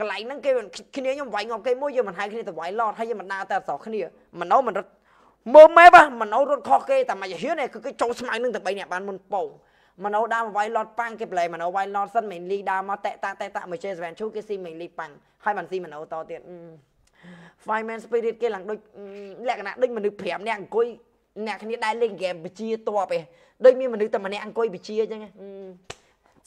cái lạnh nắng kia mình khi này nhóm vay ngọc cây môi giờ mình hai khi này tập vay lọt hay giờ mình na ta sọ khi này mình nấu mình rất mơ mép á mình nấu rất khó kê tại mà giờ hiếu này cứ cái trâu sải nâng tập bay nè bạn mình bầu mình nấu đam vay lọt pang cái play mình nấu vay lọt sân mình li đam mà tệ tạ mình chơi ván chú cái sim mình li pang hai bàn sim mình nấu to tiền vài man spirit kia lằng đôi lẹ cái nè đôi mình được phèm nè coi nè khi này đai lên game bị chia to về đôi mi mình được tập mà nè ăn coi bị chia chứ nghe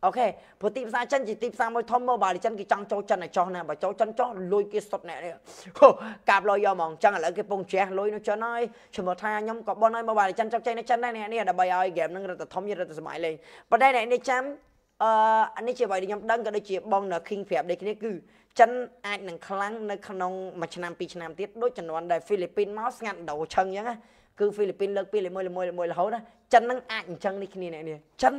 ok vừa tìm ra chân chỉ tìm ra môi thom mơ bà thì chân cái trăng châu chân này cho nè bà châu chân cho lôi kia sọt nè đấy cạp lôi do mỏng chân là cái bông tre lôi nó cho nó chỉ một thai nhóm có bon ơi mơ bà thì chân trong chân này nè nè đã bày ơi game nó ra từ thom như ra từ máy lên và đây này đi chăm anh đi chơi bài đi nhóm đăng cái đây chỉ bon là kinh phép đây cái này cứ chân ai nằng khăng nơi khăn ông mà chân nam pi chân nam tiết đối chân đoàn đại Philippines mouse ngăn đầu chân nhá cứ Philippines lơ pi môi là hố đó chân nằng ai chân đi cái này nè chân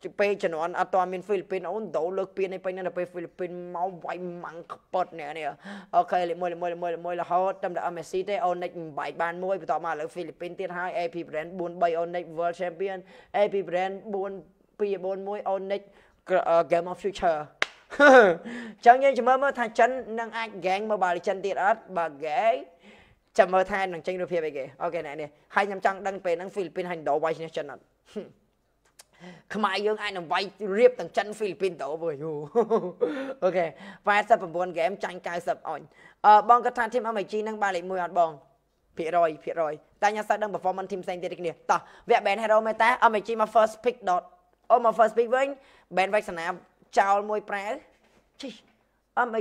chứ bây giờ nó ăn toàn miền Philippines ổn đấu lực biên này bây giờ là bây Philippines máu vay mắng cọt nè ok mười là hot tâm đã Messi đây ổn định bảy bàn môi tỏ mà là Philippines tiết hai AP brand 47 ổn định world champion AP brand 4 môi ổn định game of future chẳng như chỉ mới thay chân năng anh gang mà bà đi chân tiệt ớt bà ghé chẳng mới thay năng chân được phía bên kia ok này nè hai nhầm trăng đang về năng Philippines hành đấu vay trên chân này không ai dương ai nằm vay riêng thằng chân Philippines tổ vừa ok vài sập phần buồn game tranh cãi sập ổn bong các thằng team ở Mỹ chi năng ba lệ mười hạt bong phía rồi ta nhà sao đang performance team sang tiền kia ta vẽ bèn hero meta ở Mỹ chi mà first pick đột ôm mà first pick với bèn vạch sân chào môi pré chi ở Mỹ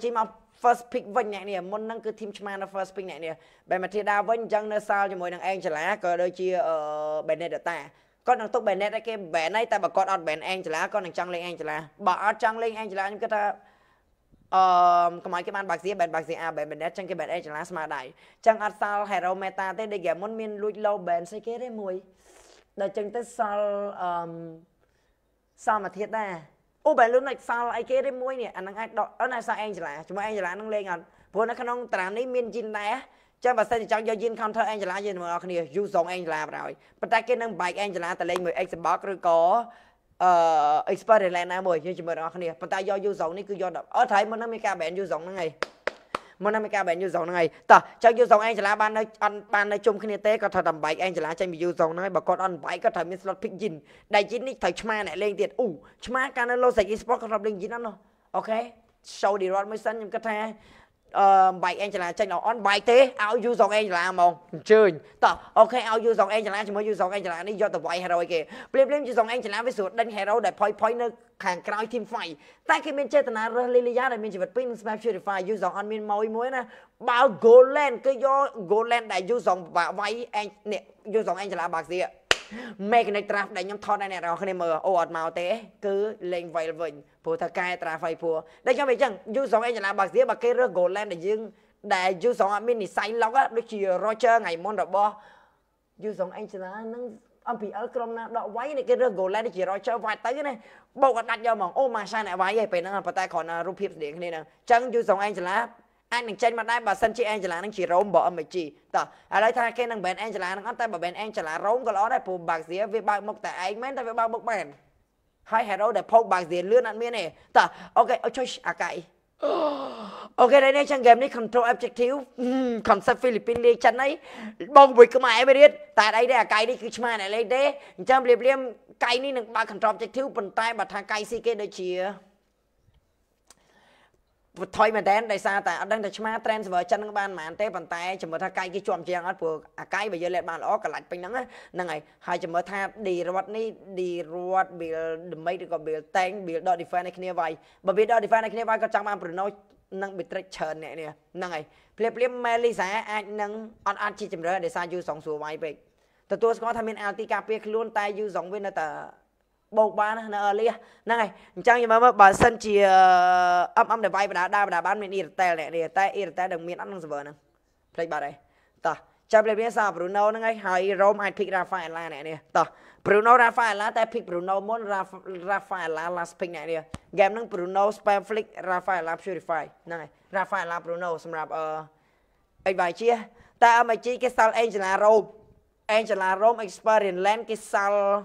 chi mà first pick với nhẹ nè muốn năng cứ team chman first pick nhẹ nè bèn mà thi đa với chẳng nơi sao cho mỗi thằng Angela coi đôi chia ở bèn này đợt ta con đang tốt bèn này đây cái bèn này ta bảo con ăn bèn Angela con đang trăng lên Angela bảo ăn trăng lên Angela nhưng cái ta cái máy cái bàn bạc gì à bèn này trăng cái bèn Angela mà đại trăng ăn sao hero meta thế để gẻ muốn miên lui lâu bèn xây cái đấy mùi đợi trăng tới sao mà thiệt à ô bèn lúc này sao lại cái đấy mùi nè anh đang ăn đọt ở này sao Angela chúng mày Angela đang lên à vốn nó khả năng tạm đấy miên gin này chẳng bà sẽ chẳng do Jin counter Angela gì mà không hiểu du song Angela rồi bắt tay cái năng bài Angela tại lên 10 Xbox rồi có Xbox lên nào mười nhưng chỉ mới đó không hiểu bắt tay do du song này cứ do ở thấy mình năm mươi k bạn du song nó ngày mình 50k bạn du song nó ngày ta chẳng du song Angela ban này chung khi này té có thể làm bài Angela chẳng bị du song nó bà con ăn bài có thể miss slot pick Jin đại Jin này thấy chma này lên tiền chma cái nó lâu sạch Xbox có làm lên Jin nó ok sau đi rồi mới sân nhưng cái thang bài Angela tranh nó on bài thế áo du dòng Angela mong chơi tao ok áo du dòng Angela chỉ mới du dòng Angela đi do tao vay hero kì blem du dòng Angela với sụt đánh hero để point nó hàng cày team fight tại cái bên chơi tao là Lilia này mình chỉ vật pin smash purify du dòng on min mối nè bao Golden cái do Golden đại du dòng và vay anh nè du dòng Angela bạc gì ạ mẹ cái này trap đại nhóm thon này nè rồi khi mờ ồ màu té cứ lên vay vịnh phụ thà cai tra vay phù đây cho mày chẳng du song Angela bạc dĩa bạc cây rơ Golden để dương đại du song admin thì say lóc á đôi khi Roger ngày môn rồi bo du song Angela nâng âm bị ở trong na đọ váy này cây rơ Golden để chỉ Roger vay tới cái này bầu đặt cho mỏng ô mà sai lại vay vậy phải nâng vào tay còn rụp hiệp điện này nè chẳng du song Angela anh đang chơi mà đây bà sân chị Angela đang chỉ rôm bỏ mày chị tao ở đây thay cái năng bèn Angela đang tay bà bèn Angela rôm cái đó đây phù bạc dĩa về bạc mộc tại anh mấy tại về bạc mộc bèn Hai hẹn đâu để phong bạc diện lươn ăn miên này. Ta, ok, ôi chơi à cậy. Ok, đây này chẳng game này control objective. Concept Philippines đi chẳng ấy. Bông bụi cơ mà em biết. Tại đây đây à cậy đi cứ chma này lấy đế. Chẳng liềm liềm cậy này nâng ba control objective. Bần tay bà thang cậy si kê đời chìa. Thôi mà đến đây sao ta đang được chma transfer chân các bạn mà anh té bàn tay chỉ mới tha cay cái chuồng chèn át vừa à cay bây giờ lại bàn ó cả lạnh bên nắng á năng này hai chỉ mới tha đi ruột này đi ruột bị mấy đứa còn bị tang bị đòi defend này kia vậy bởi vì đòi defend này kia vậy có chẳng mang bự nói năng bị trách chờn này nè năng này plep plep Malaysia anh năng on ăn chỉ chấm rửa để sao du sòng sùa vậy vậy từ tôi có tham viên Altica Pia luôn tay du sòng bên là tờ bầu ban nè lia này chẳng như mà bà sân chỉ âm để vay và đá ban miền Irtel này Irtel đồng miền ăn nông nè play bà đây ta chơi play bên sao Bruno này hai Rome hai pick Rafael là này nè ta Bruno Rafael là ta pick Bruno muốn Rafael là last pick này nè game nâng Bruno spam flick Rafael là purify này Rafael là Bruno xem rap anh bài chia ta mà chỉ cái sao Angela Rome experience land cái sao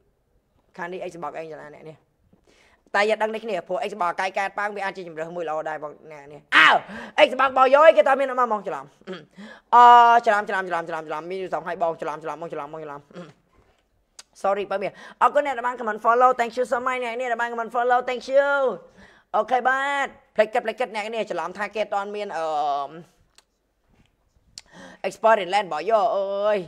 Xbox anh là này nè, tại giờ đăng đấy nè, phố Xbox cay cay bang bị ăn chìm rồi mùi lò đài bằng nè nè, Xbox bao dối cái tao miên nó mà mong chờ làm, miên sòng hai bong chờ làm. Sorry bye miên, ok nè, các bạn comment follow, thank you so much nè, các bạn comment follow, thank you, ok bye, play kết nè nè chờ làm thay cái toàn miên ở Xbox Land bỏ vô ơi.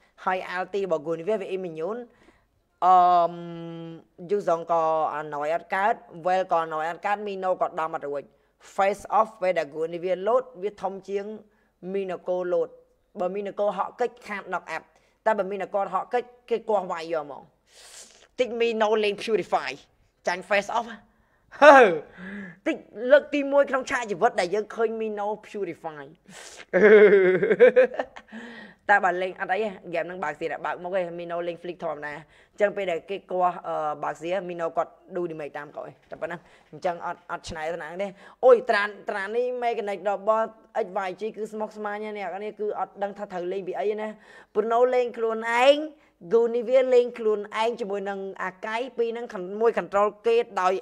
hai alti bảo gùn về với mình nhún dư dòng có nói ăn cá về còn nói ăn cá mino còn đau mặt rồi face off về đã gùn về lốt viết thông chiến minako lột bởi minako họ kích khăn nọc ẹp ta bởi minako họ kích cái quang vài giờ mỏng tích mino lên purify tránh face off tích lực tim môi trong trai chỉ vớt đại dương khơi mino purify ta bà lên anh ấy game năng bạc gì đã bạc một cái mino lên flick thòm nè chẳng phải để cái qua bạc gì mino còn đu đi mấy tam cõi tập năng chẳng ăn này thằng đấy ôi tràn đi mấy cái này đó bo anh vài chi cứ smoke smart nha nè cái này cứ đang thà thử lên bị ấy nè Bruno lên luôn anh Gunivir lên luôn anh chỉ mỗi năng cái pi năng khẩn môi control kết đòi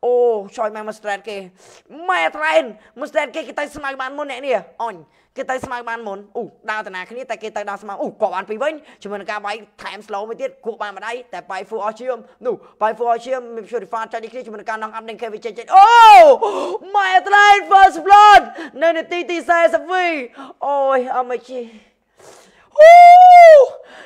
ô trời mày mày strain kê cái tay smile ban muốn nè nè on cái tay smile ban muốn đau từ nào cái này tay kê tay đau smile quả bàn pí vĩnh chỉ mình ca vay time slow mới tiết cuộc bàn mà đây tại bài full oxium đủ bài full oxium mình sure pha cho đi cái chỉ mình ca nong âm lên kê với chơi chơi ô mày strain first blood nên là ti sai sắp vi ôi âm mày chi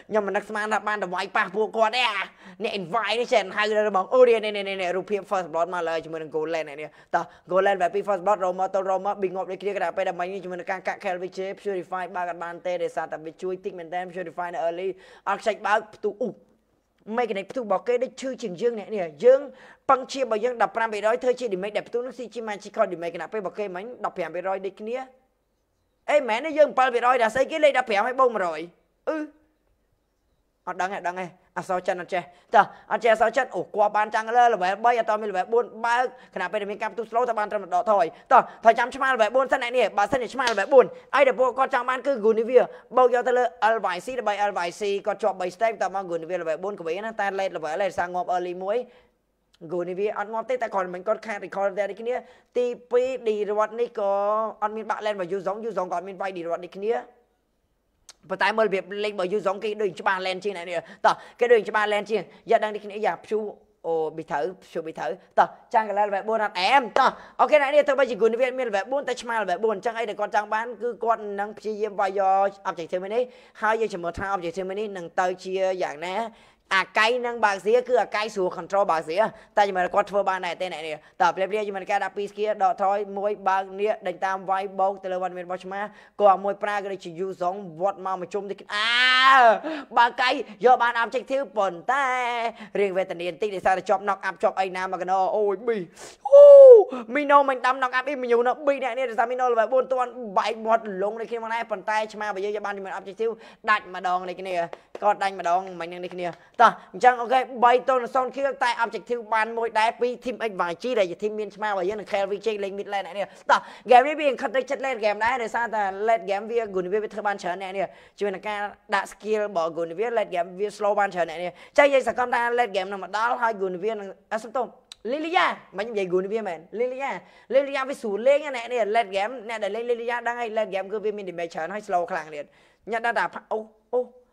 nhưng mà next man là ban đã vay pa buộc con đấy à nè vay đấy chèn hai người đó bằng ôi đi nè rụp phim first blood mà lời chúng mình go lên này nè ta go lên và phim first blood Roma bình ngọc để kia cái đạp bay đạp máy như chúng mình càng cạn kẹt với chế purify ba cái bàn tê để sao ta bị chui tích mình đem purify là early architect ba tụ mấy cái này tụ bảo kê đấy chư chừng dương này nè dương băng chia bảo dương đập ram bị đói thôi chị để mấy đẹp tụ nó xí chi mà chỉ còn để mấy cái nào bảo kê mấy đập phèm bị đói đấy kia ê mẹ nó dương pal bị đói đã xây cái lê đập phèm hay bông rồi ở đằng này sao chân anh che, ta anh che sao chân, qua bàn trăng lên là vậy, bây giờ tôi mới là buôn ba, khi nào bây giờ mình cam tu slow ta bàn trăng đỏ thôi, ta thời chăm chăm là vậy buôn sân này nè, bà sân này chăm là vậy buôn, ai để buôn con trăng bàn cứ gùn đi về, bao giờ ta lên alvaisi là vậy alvaisi, con chọn bảy step ta mang gùn đi về là vậy buôn của vậy nó ta lên là vậy lên sang ngọc early muối. Gửi đi vì ăn ngon tết ta còn mình còn khai thì còn ra đi cái nia tivi đi đoạn này có ăn miếng bạc lên và du giống còn miếng vay đi đoạn đi cái nia và tại mới việc lên bởi du giống cái đường cho ba lên trên này nè tờ cái đường cho ba lên trên giờ đang đi cái nia giảm chú bị thử tờ trang cái là về buôn ăn em tờ ok này đi tôi bây giờ gửi đi viên miền về buôn tay smile về buôn trang ấy để con trang bán cứ con năng chi vay do ông chạy thêm mấy hai giờ chỉ một hai ông chạy thêm mấy năng tới chia dạng nè à cái năng bạc dĩa cứ à cái xuống control bạc dĩa ta chỉ mà có thua ba này tên này nè tập lép lép chỉ mà cái đáp piece kia đỏ thôi môi bạc nia đánh tam vai bông từ lâu ban miền bắc mà còn môi pra cái này chỉ du giống vọt màu mà chung thì à ba cái do ban am trách thiếu bẩn ta riêng về tình yên tĩnh để sao để chọn nọc am chọn anh nam mà cái nó ôi bì mino mình đâm nọc am im mình nhiều nó bì này nè để sao mino là bốn tuần bảy một lùng này khi mà này bẩn tay chỉ mà bây giờ cho ban thì mình am trách thiếu đánh mà đòn này cái này còn đánh mà đòn mình đang này cái này ta chẳng ok bay tôi là son khi tay am trịch thiêu ban môi đá pi thêm anh vài chi này thêm miên smile và dân Kelvin chơi lên mid lên này nè ta game này biển khát tới chất lên game này để sao ta lên game vía gùn vía thưa ban chén này nè chuyện là cái đã skill bỏ gùn vía lên game vía slow ban chén này nè chơi vậy sao con ta lên game nào mà đó hai gùn vía là sắp tôm Lilia mà như vậy gùn vía mày Lilia Lilia với sủi lên cái này nè lên game nè để lên Lilia đang hay lên game cứ vía mình để mấy chén hay slow càng liền nhận ra đạp ô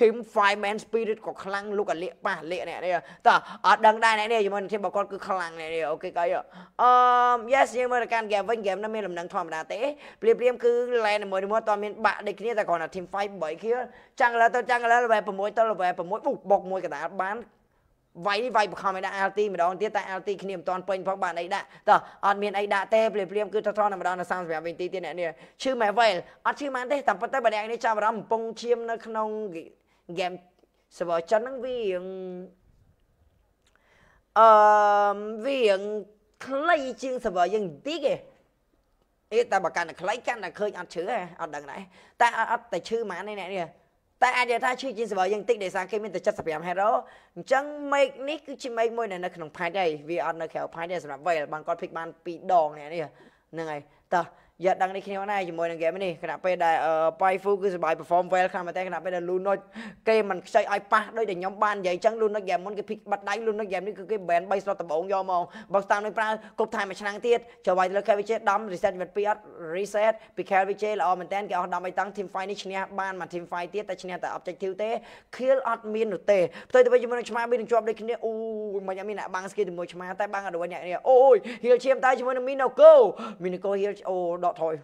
team fireman spirit có khả năng lúc ở lệ ba lệ này đây ta ở đằng đây này đây mình thêm bà con cứ khả năng này đây ok cái rồi yes nhưng mà can game nó mới làm năng thòm đá té plem plem cứ lên mới mua toàn miền bạn đây kia ta còn là team fight bảy kia chẳng là về phần mối tôi là về phần mối bục bọc mối cả ta bán vay đi vay bọc không ấy đã LT mà đó tiếc tại LT khi niệm toàn pin phong bạn ấy đã ta ở miền ấy đã té plem plem cứ thon là mà đó là sang về mình tí tiền này nè chứ mẹ vậy ở chứ mà đấy tầm bắt tay bạn này chào vào đó pong chiêm nó không game server chân năng vì lấy chương server dân tí kì ý ta bảo cả là lấy căn là khơi ăn chữ ăn đằng này ta ăn tại chữ mà này nè ta ai để ta chữ chương server dân tí để sang cái mình từ chất sập giảm hay đó chẳng mấy nick cứ chỉ mấy môi này nó không phải đây vì ăn nó khéo phải đây rồi vậy bằng con pick ban bị đòn này nè này ta giờ đăng đi khi nào này chỉ mới đăng game này khi nào bây giờ bay full cứ bài perform well khi mà tay khi nào bây giờ luôn nói cái mình chơi iPad đây để nhóm ban vậy chẳng luôn nó game món cái pick bắt đánh luôn nó game này cứ cái band bay slot tập bóng do màu bóng tam này pra cột thay mà chăn tiết chờ bài rồi Kelvin chết đâm reset vật PS reset bị Kelvin chết là mình tên cái đâm bay tăng team fight này nha ban mà team fight tiết tại nha tại objective thế kill admin được tệ tôi bây giờ mình chăm bên job đây khi này u mà nhà mình lại bang skill mới chăm tay bang ở đâu nhảy này ôi hill chim tay chỉ mới mình đâu go mình go hill đọ thôi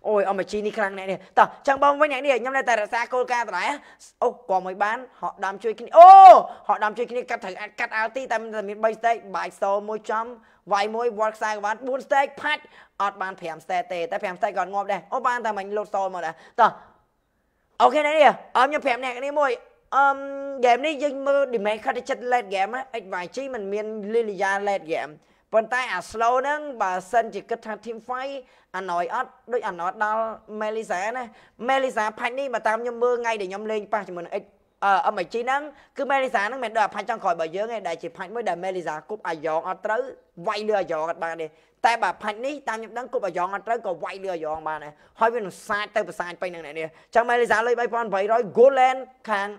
ôi ông mà chi đi khăn này nè tao chẳng bông với nhảy nè nhắm đây tại là xa cô ca tại ô còn mới bán họ đam chơi cái ô họ đam chơi cái cắt thử cắt áo ti tại mình bay steak bài sâu môi chấm vài môi work sai bán buôn steak phát ọt bán phèm xe tê tại phèm steak còn ngọt đây ô bán tại mình lột sôi mà đã tao ok này nè ông nhập phèm này cái môi game này dừng mơ để mấy khách chất led game á ít vài chi mình miền Lilia led game phần tay à slow nâng bà sân chỉ kết thúc team fight anh nói ớt đôi anh nói đó Melissa này Melissa phải đi mà tam nhóm mưa ngay để nhóm lên ba chỉ muốn ở mấy chi nâng cứ Melissa nâng mình đòi phải trong khỏi bởi dưới ngay đại chỉ phải mới đòi Melissa cúp à giòn ở tới vay lừa giòn bà này tại bà phải đi tam nhóm đắng cúp à giòn ở tới còn vay lừa giòn bà này hỏi bên sai tay và sai bên này nè trong Melissa lấy bay con vậy rồi go lên khang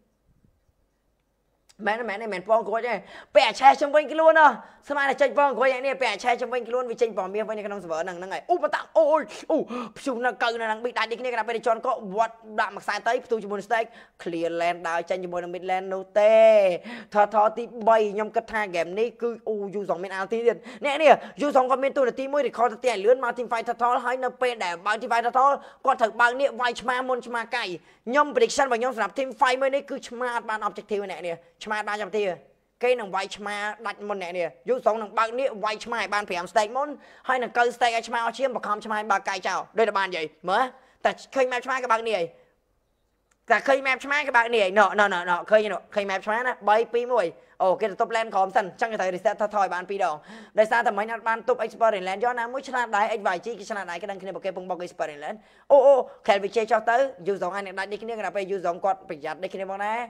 Mẹ này mẹ phong của vậy, bẻ chè trong bên kia luôn à? Sao mai là tranh phong của vậy này, bẻ chè trong bên kia luôn vì tranh bỏ miếng với những cái nông vợ nàng này, mà tặng, ôi, chúng nàng cần nàng bị đại đi cái này bây giờ chọn có vật đạm mặc sai tới, tôi chỉ muốn steak, clear land đào tranh chỉ muốn làm bên land nô tê, thọ tí bay nhom cất hai game này cứ du sóng bên ao tí tiền, nè nè, du sóng comment tôi là tí mới để coi tiền lướn mà team fight thọ hai nơ pen để bao team fight thọ, còn thật bao nè vai chma môn chma cày, nhom prediction và nhom snap team fight mới này cứ chma ban objective này nè. Mà ba trăm tia cây nồng vay chma đặt một nè nè du sống nồng bạc nĩa vay chma ban phải làm steak món hay là cơ steak chma chiêm bạc ham chma bạc cay chảo đây là bàn gì mới tại khi mẹ chma các bạn nè tại khi mẹ chma các bạn nè nọ khi mẹ chma nè bay pi mồi ồ cái là top land khom sần chẳng như thế thì sẽ thoi bàn pi đầu đây sao thì mấy nhà ban top experience land do nam mới chna đại anh vài chi cái chna đại cái đăng ký một cái bông bọc experience land ô khen vị chơi cho tới du sống anh đặt đi cái này là phải du sống quạt phải giặt đi cái này bọn này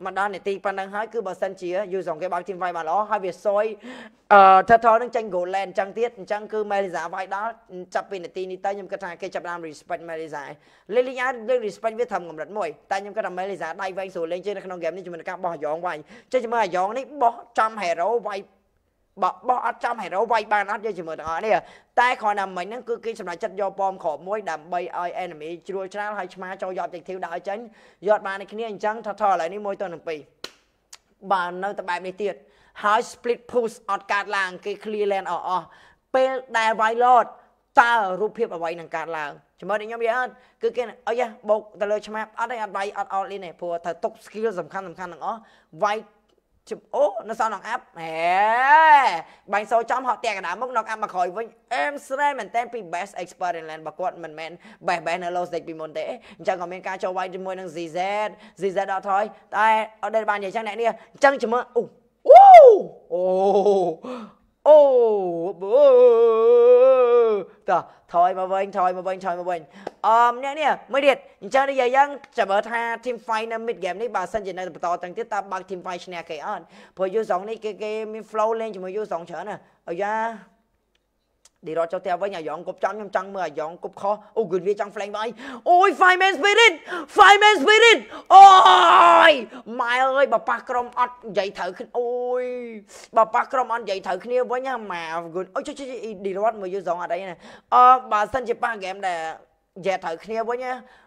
mà đó này team đang hái cứ bà sân chỉ dư sóng cái bao team fight mà nó hai việc soi thật thọ đang tranh Golan trắng tiết trắng cứ Malaysia vai đó chập pin này team đi tay nhưng cái thằng kia chập nam respect Malaysia Lilian lên respect với thầm ngầm rất mồi tại những cái đầm máy giá đai vay số lên trên cái nông game này chúng mình các bỏ giòn vay chơi chúng mình giòn đấy bỏ trăm hệ rau vay bỏ trăm hệ rau vay ba nát chơi chúng mình ở đây tại khỏi nằm mình nó cứ kia sầm lại chất do bom khổ mối đầm bay ai enemy chui ra hay mà cho giọt dịch thiếu đại chấn giọt bàn này kia anh trắng thật thò lại đi môi tuần hàng pì bà nơi tập bài này tiệt high split push ở cả làng cái clear land ở pel đai vay lót ta rụp hiệp ở vay nàng cả làng chúng mình nhóm gì hơn cứ kia này ơi yeah, bột ta lời cho map ở đây ăn vay ăn all in này phù thật tốt skill sầm khăn nó vay chụp ố nó sao nó áp hè bánh sôi trong họ tè cả đám mốc nó ăn mà khỏi với em sren mình tên pi best experience land bà quật mình men bè bè nó lâu dịch bị mồn tễ chẳng còn bên ca cho vay thì mua năng gì z đó thôi tại ở đây bàn gì chẳng lẽ đi chẳng chúng mình thôi mà bên nè mới điệt cho nên giờ dân trả bớt ha team fight năm mid game này bà sân chỉ này tỏ tăng tiết ta bằng team fight này kệ ăn phải vô sóng này cái flow lên chỉ mới vô sóng chở nè ở ra đi rồi cho theo với nhà dọn cục trắng trong mưa dọn cục khó gửi vi trong flank bay ôi fireman spirit ôi mày ơi bà Pakrom ăn dậy thở khi ôi bà Pakrom ăn dậy thở khi với nhà mà gửi ôi chứ đi rồi mới vô dọn ở đây nè bà sân chỉ ba game là dạy thở khi với nhá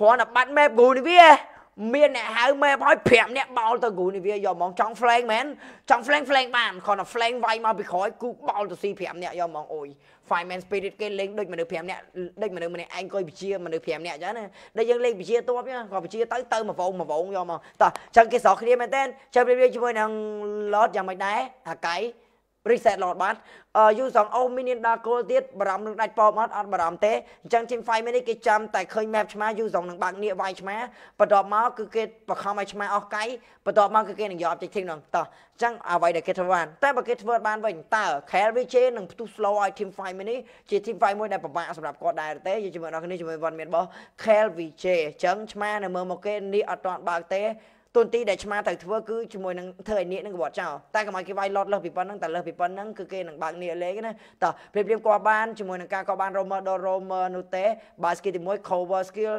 khó là bắt mẹ bù đi bia miền này hai mẹ bói phèm nè bao tờ gù này bây giờ mong trong flank men trong flank bàn còn là flank vay mà bị khói cú bao tờ si phèm nè giờ mong ôi fireman spirit cái link đôi mà được phèm nè đôi mà được mình anh coi bị chia mà được phèm nè chứ nè đây dân lên bị chia to nhá còn bị chia tới tơ mà vốn giờ mà ta trong cái sọ kia mình tên chơi bây giờ chúng mình đang lót giờ mày đá à cái reset lọt bát du song ông minion đa cô tiết bà rắm được đặt pop mất ăn bà rắm té chẳng chim phai mới đi cái chăm tại khơi map chma du song nặng bạc nịa vai chma và đọt máu cứ kết và không ai chma óc cái và đọt máu cứ kết nặng giọt chỉ thiên nặng tờ chẳng à vậy để kết thúc bàn tại bà kết thúc bàn mình ta carry trên nặng tu slow ai chim phai mới đi chỉ chim phai mới đại bà bạ sập đạp cọt đại té như chúng mình nói cái này chúng mình vẫn miệt bỏ carry trên chẳng chma là mờ một cái nị ở toàn bạc té tôn tí để chma thầy thưa cứ chúng mày năng thời niệm năng bỏ chào ta cái máy cái vai lót lơ bị bắn năng tạt lơ bị bắn năng cứ kê năng bạc niệm lấy cái này tờ plem qua ban chúng mày năng ca qua ban Roma Nute basket thì mỗi cover skill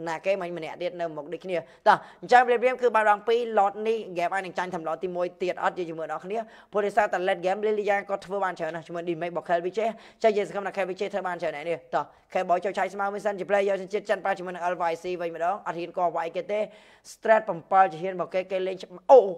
là cái mình nè tiệt mục đích kia ta chạm về game cứ bao đoàn pi lọt đi game ai đang tranh thầm lọt tìm mồi tiệt ở gì chúng mình đó không nhé Polisa tận lết game Lilia có thưa bàn chờ này chúng mình đi mấy bọc khay bị chết chơi gì không là khay bị chết thưa bàn chờ này nè ta khay bói cho chơi smart mission chỉ play giờ trên chân pa chúng mình alvisi vậy mà đó ở hiện có vài cái té stress bầm pa chỉ hiện một cái lên ôi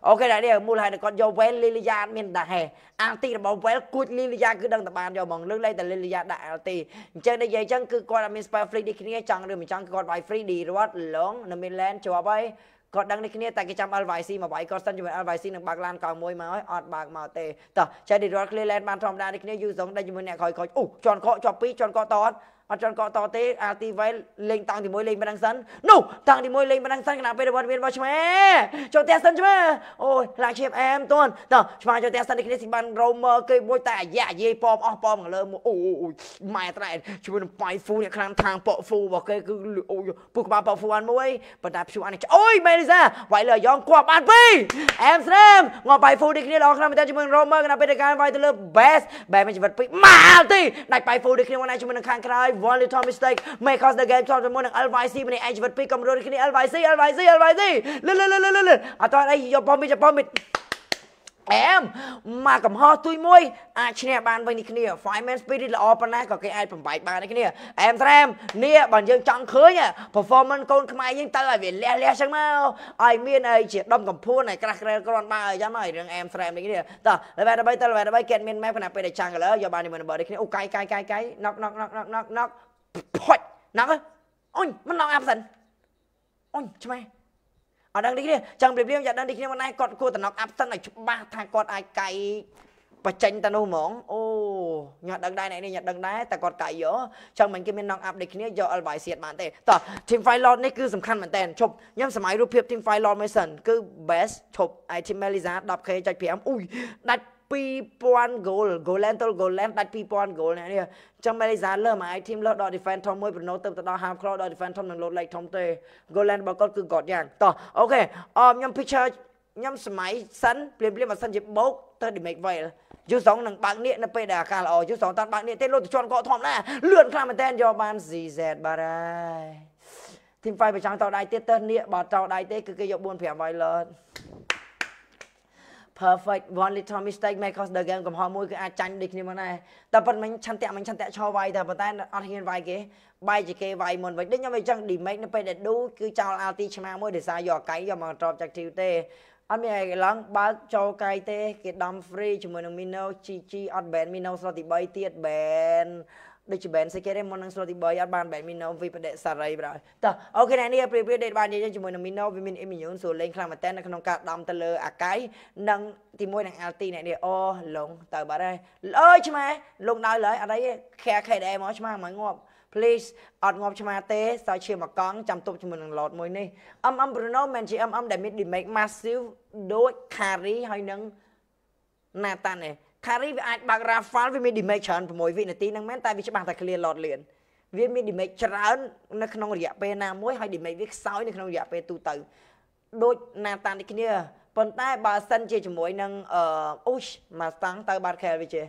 ok này nè mua lại được con dâu vé Lilia mình đã hè anti là bảo vé cuối Lilia cứ đăng tập bàn cho bằng lưng lên tại Lilia đã thì chơi đây vậy chẳng cứ coi là mình spam free đi khi nghe chẳng được mình chẳng còn bài free đi rồi lớn nó mình lên cho bay còn đăng đi khi nghe tại cái trăm alvaisi mà bảy con sân cho mình alvaisi được bạc lan còn môi mà ọt bạc mà tề tờ chơi đi rồi lên ban trong ra đi khi nghe du giống đây như mình nè khỏi khỏi tròn cọ cho pi tròn cọ to ở tròn cọ to tê alti vậy lên tăng thì môi lên bên đằng sân no tăng thì môi lên bên đằng sân cái nào bây giờ bên vào cho mẹ cho té sân cho mẹ ôi là chị em tuần tờ mà cho té sân đi khi nghe xin ban romer cây môi tà dạ dây pom o pom ngờ lơ ôi mày tại chúng mình phải phu này khăn thang bộ phu vào cây cứ ôi buộc bà bộ phu ăn môi và đạp phu ăn ôi mày ra vậy là do qua ban phi em xem ngồi bài phu đi khi nghe đó khăn tay chúng mình romer cái nào bây giờ cái vai tôi lơ best bè mình chỉ vật phi mà alti đặt bài phu đi khi nghe hôm nay chúng mình khăn khai one little mistake may cause the game to more than LYC mình anh vật pi cầm rồi cái này LYC lên à toàn đây do bomb cho em mà cầm ho tui môi à chị nè bàn với cái này fireman spirit là open này có cái ai phẩm bài bàn cái này em xem em nè bản dương trắng khơi nhá performance con khai nhưng tao lại về le le sang mau ai miên ai chỉ đâm cầm phu này cái con ba ở dám này em xem cái này tao lại về đây kiện miên mẹ phải nạp về để chàng rồi giờ bàn thì mình bờ đây cái này cái knock knock ơi ôi mất knock em sần ôi cho mày ở đang đi kia chẳng biết riêng giờ đang đi kia hôm nay còn cô tao nóc áp thân này chụp ba thằng con ai cày và tranh tao nô mỏng ô nhặt đằng đây này đi nhặt đằng đây ta còn cày dở chẳng mình kia mình nóc áp đi kia giờ ở bài xịt bạn tệ tao team fight lord này cứ tầm khăn bạn tệ chụp nhắm sải rúp hiệp team fight lord mới sần cứ best chụp ai team Melissa đập khay chạy pm ui đặt P1 goal đặt P1 goal này nè trong Malaysia lơ mà ai team lơ đòi defend thom môi Bruno tụm tụm đòi ham khâu đòi defend thom nâng lột lệch thom tê goal bảo con cứ gọt nhàng to ok nhâm picture nhâm máy sân plem mà sân chỉ bốc tơ để make vậy chú sống nâng bạc nịa nâng pê đà khá là chú sống tắt bạc nịa tên lô thì chọn gọ thom nè lượn khá mà tên do ban gì dẹt bà rai team fight phải chẳng tàu đai tiết tơ nịa bảo tàu đai tê cứ kê dọc buồn phẻ vài lần perfect one little mistake may cause the game cầm hoa môi cứ ai tranh địch như thế này ta vẫn mình chăn tẹt cho vay ta vẫn ta ăn hiền vay kế bay chỉ kế vay một vậy đấy nhưng mà chẳng điểm mấy nó phải để đủ cứ chào alti chma môi để xài giỏ cái giỏ mà trộm chặt tiêu tê anh mày lắng ba cho cái tê cái đam free chúng mình mino chi chi ăn bèn mino sau thì bay tiệt bèn đây chỉ bèn sẽ cái món ăn sau thì bay ăn bàn bèn mino vì phải để xài rồi ta ok này nè preview để bàn gì cho chúng mình mino vì mình em nhớ số lên khang mà tên là không cả đam tơ lơ à cái năng thì môi đằng alti này nè ô lồng tờ bà đây ơi chứ mà lồng nói lời ở đây khe khe đẹp mà chứ mà mới ngọt please ọt ngọt chứ mà tê sao chia mà con chăm tụt cho mình lọt môi này Bruno mình chỉ để mình đi make massive đối carry hay nâng Nathan này carry với ai bạc Rafael với mình đi make chán môi vị này tí năng men tại vì chứ bằng ta clear lọt liền vì mình đi make chán nó không rẻ pe nam môi hay đi make viết sói nó không rẻ pe tu tử đối Nathan đi kia phần tai bà sân chơi cho mỗi năng mà sáng tới bà kèo với chơi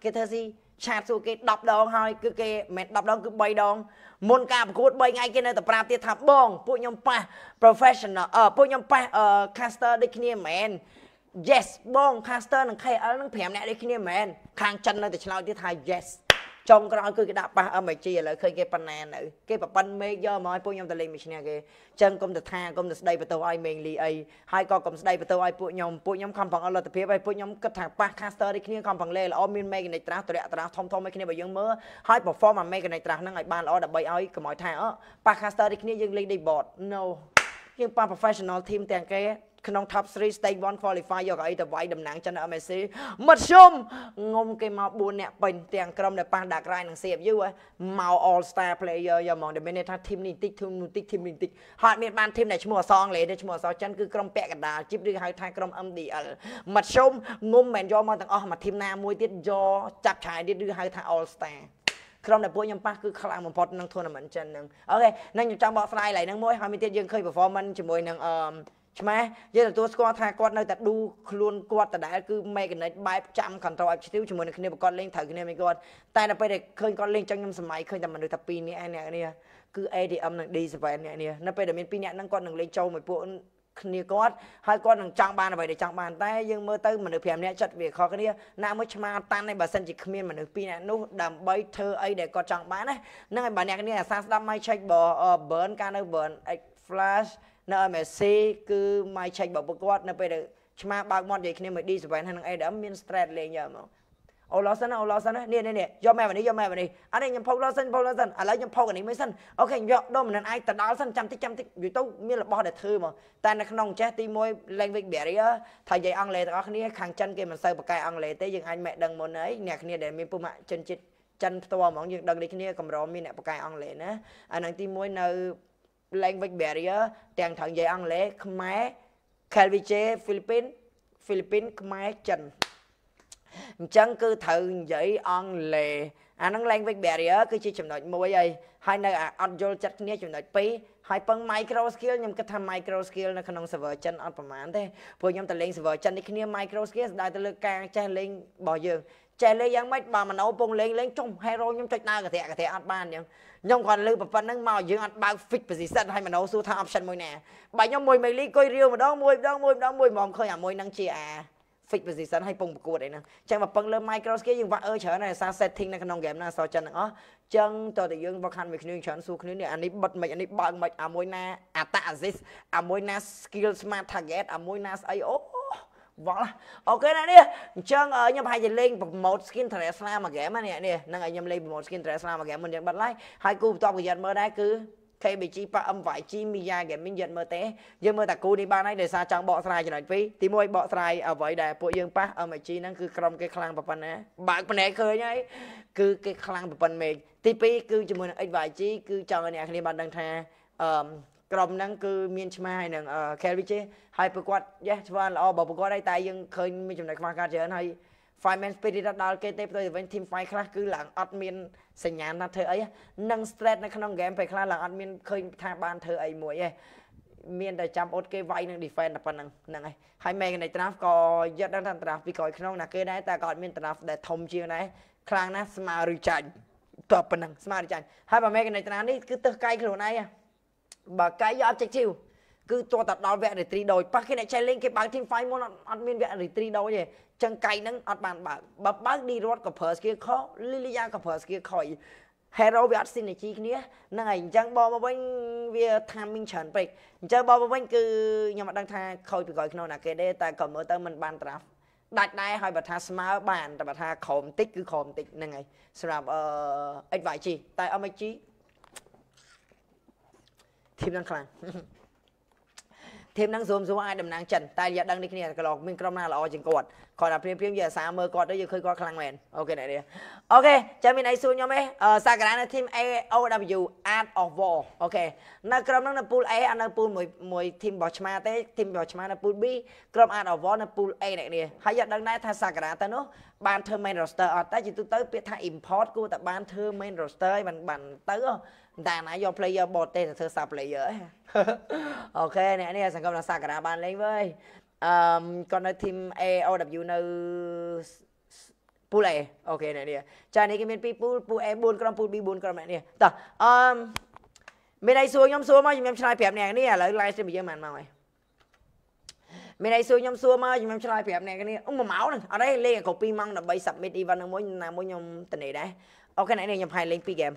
cái thơ gì chặt xuống cái đập đòn thôi cứ cái mệt đập đòn cứ bay đòn môn cả một cột bay ngay cái nơi tập ra tiệt tháp bong phu nhom pa professional phu nhom pa caster đây kia man yes bong caster là khai ở những phèm này đây kia man khang chân nơi từ chào tiệt thai yes trong cái đó cứ cái đập pa ở mấy chi là khơi cái pan này nữa cái pan mê do mọi phu nhom từ liền mình cái chân công từ tha công từ đây bắt đầu ai mình li ai hai con công từ đây bắt đầu ai phu nhom không bằng ở lớp tập phía ai phu nhom cấp thằng pa caster đây kia không bằng lên là ôm mình mê cái này tra tụi đã thông mấy cái này bây giờ mới hai perform mà mê cái này tra năng ngày ban ở đã bay ai cái mọi tha á pa caster đây kia dừng lên đi board no nhưng pa professional team tiền cái trong top 3 state 1 qualify យកឲ្យ ទៅ វាយ តំណាង ចិន MSC មកជុំងុំគេមក 4 នាក់ ពេញ ទាំង ក្រុម ដែល ប៉ះ ដាក់ ក្រៃ នឹង CFU មក All Star Player យកមក ដែល មាន ថា team នេះ តិច team នោះ តិច team នេះ តិច ហើយ មាន បាន team ដែល ឈ្មោះ អសង លេ ដែល ឈ្មោះ អស ចិន គឺ ក្រុម ពាក់ កណ្ដាល ជីប ឬ ហៅ ថា ក្រុម MDL មកជុំងុំ មិន យក មក ទាំង អស់ មក team ណា មួយ ទៀត យក ចាប់ ឆាយ ទៀត ឬ ហៅ ថា All Star ក្រុម ដែល ពួក ខ្ញុំ ប៉ះ គឺ ខ្លាំង បំផុត ក្នុង tournament ចិន ហ្នឹង អូខេ នឹង ខ្ញុំ ចង់ បក ស្រាយ ឡៃ ហ្នឹង មួយ ហើយ មាន ទៀត យើង ឃើញ performance ជាមួយ នឹង mà giờ là tôi score thay quạt nơi ta đu luôn quạt ta đã cứ mấy cái này bài trăm còn trò chiếu chỉ muốn được kia một con lên thử cái này mấy con tay là bây giờ khơi con lên trong năm sầm máy khơi tầm mình được tập pin này này cứ ADM này đi sập này này nó bây giờ mình pin này nó con được lên châu một bộ kia quạt hai con được trang ban là vậy để trang ban tay nhưng mơ tới mình được phèm này chặt việc khó cái này nam mới mà tan này bà sân chỉ khuyên mình được pin này nó đầm bấy thơ ấy để con trang bán này nó ngày bà này cái này là sao đam mai check bờ burn cano burn flash nơi mà xí cứ mai chạy bảo bốc quát nơi bây giờ mà bao món gì khi mà đi sửa hàng ai đã miễn stress lên nhở mà ô lo sân á nè do mẹ vậy đi anh em phong lo sân à lấy nhầm phong cái này mới sân ok do đâu mình ai từ đó sân trăm tích vì tôi miễn là bỏ để thư mà ta là không che tim môi lên việc bẻ đi á thầy dạy ăn lề đó khi này khang chân kia mình sờ bậc cài ăn lề tới dừng anh mẹ đừng muốn ấy nè khi này để miễn phu mẹ chân chít chân to mỏng dừng đừng đi khi này cầm rò miễn nè bậc cài ăn lề nữa anh đang tim môi nơi language barrier tiếng thằng dạy ăn lễ Khmer, Campuchia, Philippines, Khmer, Trần, chẳng cứ thằng dạy ăn lễ anh đang language barrier cứ chỉ chậm nói môi vậy hai nơi ăn vô chặt nha chậm nói pi hai phần micro skill nhưng cái tham micro skill là không server chân ăn phần mán thế vừa nhóm ta lên server chân đi kia micro skill đại ta lực càng chạy lên bỏ giường chạy lên giang mấy bà mà nấu bông lên trong hero nhóm chạy na cả thẻ ăn ban nhỉ nhóm còn lư bập phần nâng màu dương ăn bao fix position hay mà nấu su tham option môi nè bài nhóm môi mày ly coi riêu mà đó môi mỏng khơi à môi năng chia à fix position hay bông của đấy nè chẳng mà băng lên micro skill nhưng vợ ơi chở này sao setting này không game này sao chân nữa chân tôi tự dương bọc hành với khuyên chọn su khuyên này anh ấy bật mày anh ấy bằng mày à môi na à tạ zis à môi na skill smart target à môi na io vâng ok này đi chân ở nhóm hai dây lên một skin thẻ slam mà ghé mà nè năng ở nhóm lên một skin thẻ slam mà ghé mình nhận bắt lái hai cú to của dân mơ đá cứ khi bị chi pa âm vải chi mia ghé mình nhận mơ té dân mơ tạc cú đi ba này để xa chẳng bỏ sai cho đại phí tí môi bỏ sai ở vậy đại bộ dân pa ở mấy chi năng cứ cầm cái khăn bắp nè bạn bên này khơi nhá cứ cái khăn bắp mình tp cứ cho mình ít vải chi cứ chờ nè khi bạn đang thà cầm năng cứ miên chmai năng Campuchia hai bậc quạt yeah và là bậc quạt đây tại nhưng khơi mình chụp này mang cá chén hay fireman spirit đào kê tép tôi với team fight khác cứ là admin sành nhàn là thợ ấy năng stress năng không game phải khác là admin khơi tha ban thợ ấy muội ấy miên để chăm ốt cái vai năng defend là phần năng này hai mẹ cái này traf coi rất đang thằng traf vì coi không là cái đấy ta gọi miên traf để thông chiêu này khang nát smart recharge tập phần năng smart recharge hai bà mẹ cái này traf đi cứ tự cay kiểu này bà cái do objective cứ cho tập đo vẽ để tri đôi ba cái này chạy lên cái bảng team fight muốn admin vẽ để tri đôi vậy chẳng cay nắng ăn bàn bà bác đi rót cặp phớt kia khó Lilia cặp phớt kia khỏi hero vẽ xin này chi kia năng ảnh chẳng bò mà bánh vẽ tham minh chẩn bịch chẳng bò mà bánh cứ nhà mặt đang tha khôi bị gọi nó là cái đây ta cầm ở tay mình bàn traf đặt đây hay bà tha smart bàn bà tha khom tích năng này làm ít vải chi tại ông ấy chi ทีมนั่งคลาง thêm năng zoom zoom ai đầm năng trần tay giờ đang đi kia cái lọt mình cầm na lọt chừng cột còn là phim giờ xa mơ cột đó giờ khơi cột khăn mền ok này đi ok cho mình ấy xuống nhau mấy xa cái này team AOW Art of War ok na cầm năng là pool A anh là pool mười team bỏ chma tới team bỏ chma là pool B cầm Art of War là pool A này đi hãy giờ đang này thay xa cái này ta nó ban thơ main roster ở tới chỉ tôi tới biết thay import của ta ban thơ main roster mình bàn tới đàn này do player bot tên là thơ sập player ok này anh em thành công là sạc cả bàn lên với còn là team AOW nơi pool A ok này nè cho nên cái bên people pool A buồn còn pool B buồn còn này nè ta bên này xuống mà chúng em chơi phép này nè lại live stream bây giờ màn mày bên này xuống mà chúng em chơi phép này cái nè ông mà máu này ở đây lên copy măng là bay submit event đang mỗi nhóm tình này đấy ok này nè nhóm hai lên p game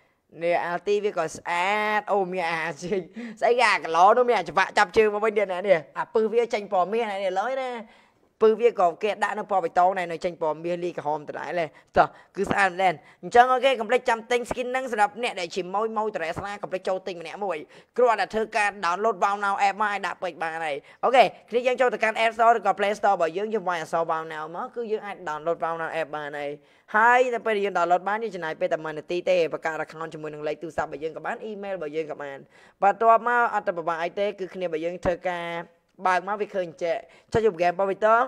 nè TV có ad ôm nhà gì xây gà cái ló nó mẹ vạ chập chừ mà bên điện này nè à pư vía tranh bò mía này nè lối nè pư vía còn kia đã nó bò bạch tàu này nó tranh bò mía ly cả hôm từ nãy này tờ cứ sang lên chẳng ok cầm lấy trăm tinh skin năng sập nè để chỉ môi môi từ nãy sang cầm lấy châu tinh nè mồi cứ là thưa ca download bao nào app mai đã bạch bài này ok khi dân cho từ can app store có play store bởi dương như vậy sau bao nào mà cứ dương ai download bao nào app bài này hay là bây giờ download bán như thế này bây giờ mình tít tê và cả là con chúng mình lấy từ sau bây giờ các bạn email bây giờ các bạn và tôi mà ở tập bài IT cứ khi này bây giờ thưa ca bài mà việc hơn trẻ cho dùng game bao nhiêu tớ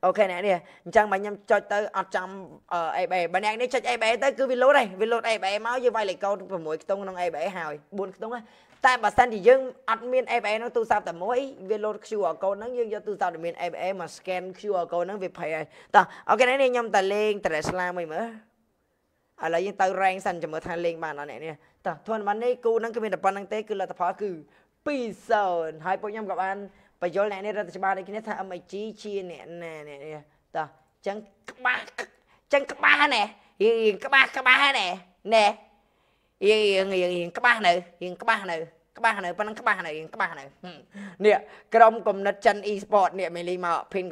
ok nè nè chẳng bạn nhầm cho tới ở trong ai bè bạn đang đi chơi ai bè tới cứ video này video ai bè máu như vậy là câu và mũi tung nông ai bè hào buồn tung á tại bà san thì dương admin ai bè nó tu sao tầm mỗi video QR code nó dương do tu sao để mình ai bè mà scan QR code nó việc phải ta ok nè nè nhầm ta lên ta để slide mày mở à lại dương ta rank sẵn cho mở thay lên bàn này nè ta thôi bạn ấy cô nó cứ mình tập ban năng tế cứ là tập phá cứ pizza hai bộ nhầm gặp anh bây giờ này ra từ ba đây kia thằng mày chi chi nè nè nè ta chân cấp ba nè hiện cấp ba nè nè hiện cấp ba này nè cái đồng cùng nó chân eSport nè mày li mà pin